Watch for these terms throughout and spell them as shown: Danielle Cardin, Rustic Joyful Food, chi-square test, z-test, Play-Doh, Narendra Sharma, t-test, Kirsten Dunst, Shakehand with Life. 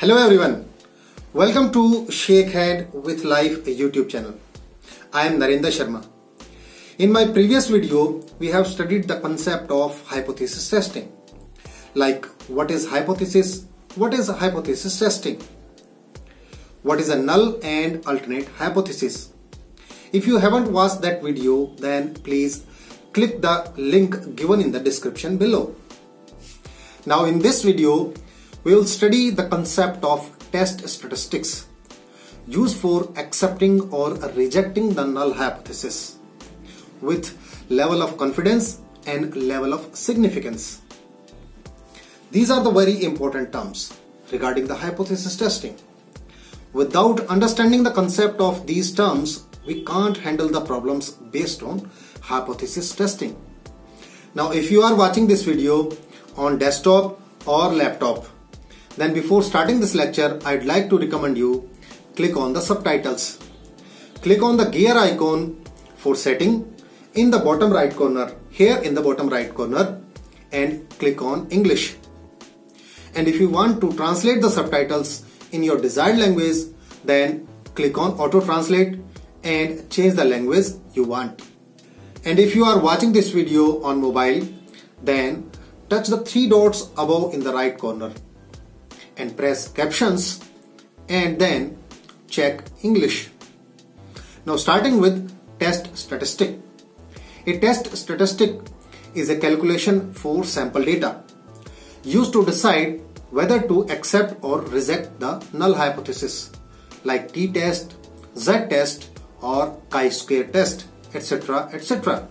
Hello everyone, welcome to Shakehand with Life YouTube channel. I am Narendra Sharma. In my previous video, we have studied the concept of hypothesis testing. Like what is hypothesis testing, what is a null and alternate hypothesis. If you haven't watched that video, then please click the link given in the description below. Now in this video, we will study the concept of test statistics used for accepting or rejecting the null hypothesis with level of confidence and level of significance. These are the very important terms regarding the hypothesis testing. Without understanding the concept of these terms, we can't handle the problems based on hypothesis testing. Now, if you are watching this video on desktop or laptop, then before starting this lecture, I'd like to recommend you click on the subtitles. Click on the gear icon for setting in the bottom right corner, here in the bottom right corner, and click on English. And if you want to translate the subtitles in your desired language, then click on auto translate and change the language you want. And if you are watching this video on mobile, then touch the three dots above in the right corner and press captions and then check English. Now starting with test statistic. A test statistic is a calculation for sample data used to decide whether to accept or reject the null hypothesis like t-test, z-test or chi-square test, etc. etc.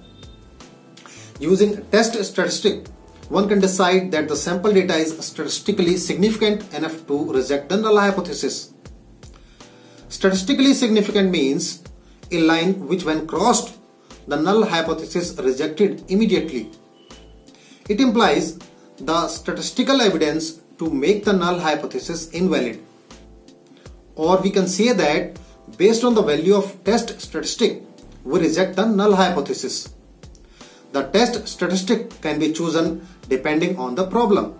Using test statistic, one can decide that the sample data is statistically significant enough to reject the null hypothesis. Statistically significant means a line which when crossed, the null hypothesis rejected immediately. It implies the statistical evidence to make the null hypothesis invalid. Or we can say that based on the value of test statistic, we reject the null hypothesis. The test statistic can be chosen depending on the problem.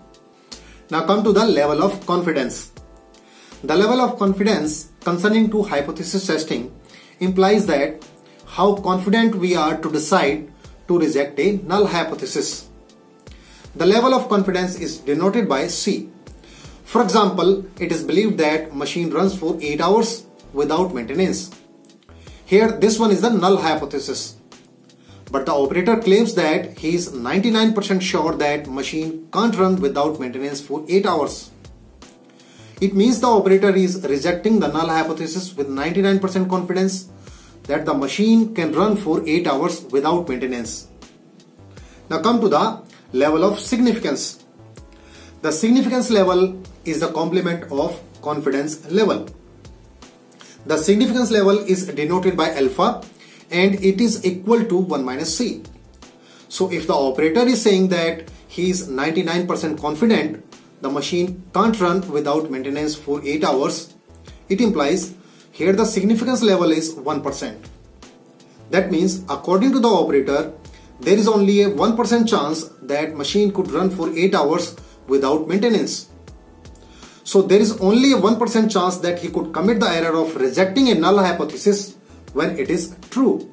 Now come to the level of confidence. The level of confidence concerning to hypothesis testing implies that how confident we are to decide to reject a null hypothesis. The level of confidence is denoted by C. For example, it is believed that machine runs for 8 hours without maintenance. Here this one is the null hypothesis. But the operator claims that he is 99% sure that machine can't run without maintenance for 8 hours. It means the operator is rejecting the null hypothesis with 99% confidence that the machine can run for 8 hours without maintenance. Now come to the level of significance. The significance level is the complement of confidence level. The significance level is denoted by alpha, and it is equal to 1 minus c. So if the operator is saying that he is 99% confident the machine can't run without maintenance for 8 hours, it implies here the significance level is 1%. That means according to the operator, there is only a 1% chance that machine could run for 8 hours without maintenance. So there is only a 1% chance that he could commit the error of rejecting a null hypothesis when it is true.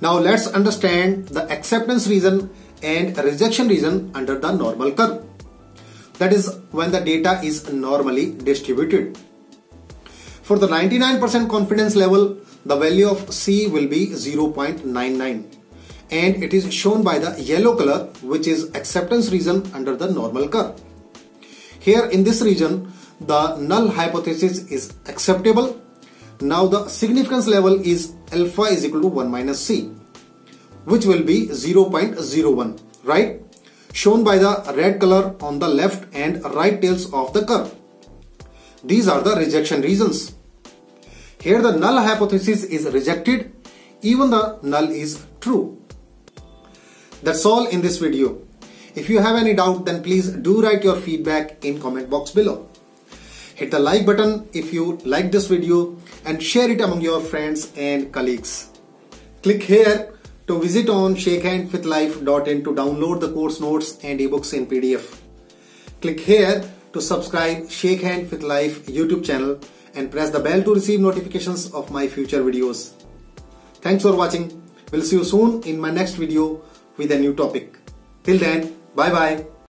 Now let's understand the acceptance reason and rejection reason under the normal curve. That is when the data is normally distributed. For the 99% confidence level, the value of C will be 0.99 and it is shown by the yellow color, which is acceptance reason under the normal curve. Here in this region, the null hypothesis is acceptable. Now the significance level is alpha is equal to 1 minus c, which will be 0.01, right? Shown by the red color on the left and right tails of the curve. These are the rejection reasons. Here the null hypothesis is rejected, even the null is true. That's all in this video. If you have any doubt, then please do write your feedback in comment box below. Hit the like button if you like this video and share it among your friends and colleagues. Click here to visit on shakehandwithlife.in to download the course notes and ebooks in PDF. Click here to subscribe Shakehand with Life YouTube channel and press the bell to receive notifications of my future videos. Thanks for watching. We'll see you soon in my next video with a new topic. Till then, bye bye.